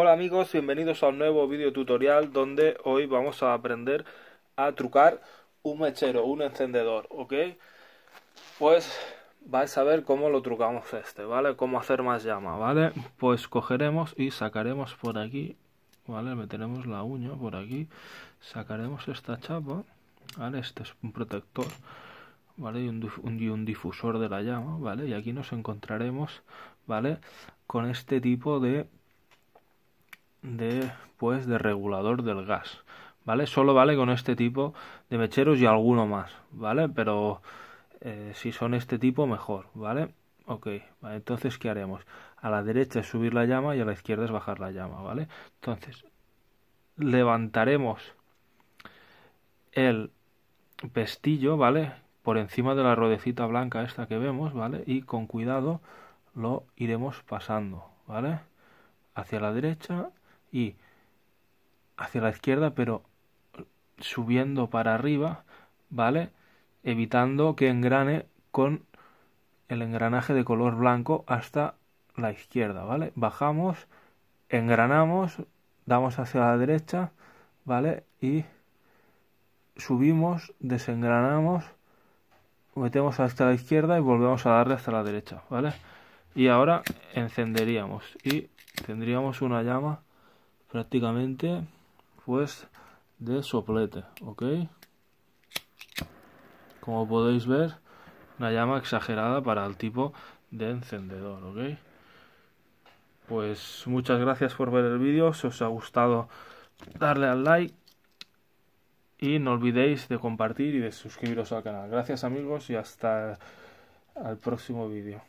Hola amigos, bienvenidos a un nuevo video tutorial donde hoy vamos a aprender a trucar un mechero, un encendedor, ¿ok? Pues vais a ver cómo lo trucamos ¿vale? Cómo hacer más llama, ¿vale? Pues cogeremos y sacaremos por aquí, ¿vale? Meteremos la uña por aquí, sacaremos esta chapa, ¿vale? Este es un protector, ¿vale? Y un difusor de la llama, ¿vale? Y aquí nos encontraremos, ¿vale? Con este tipo de regulador del gas, ¿vale? Solo vale con este tipo de mecheros y alguno más, ¿vale? Pero si son este tipo, mejor, ¿vale? Ok, vale, entonces, ¿qué haremos? A la derecha es subir la llama y a la izquierda es bajar la llama, ¿vale? Entonces, levantaremos el pestillo, ¿vale? Por encima de la ruedecita blanca esta que vemos, ¿vale? Y con cuidado lo iremos pasando, ¿vale? Hacia la derecha y hacia la izquierda, pero subiendo para arriba, ¿vale? Evitando que engrane con el engranaje de color blanco hasta la izquierda, ¿vale? Bajamos, engranamos, damos hacia la derecha, ¿vale? Y subimos, desengranamos, metemos hasta la izquierda y volvemos a darle hasta la derecha, ¿vale? Y ahora encenderíamos y tendríamos una llama prácticamente pues de soplete, ¿ok? Como podéis ver, una llama exagerada para el tipo de encendedor, ¿ok? Pues muchas gracias por ver el vídeo, si os ha gustado darle al like y no olvidéis de compartir y de suscribiros al canal. Gracias amigos y hasta el próximo vídeo.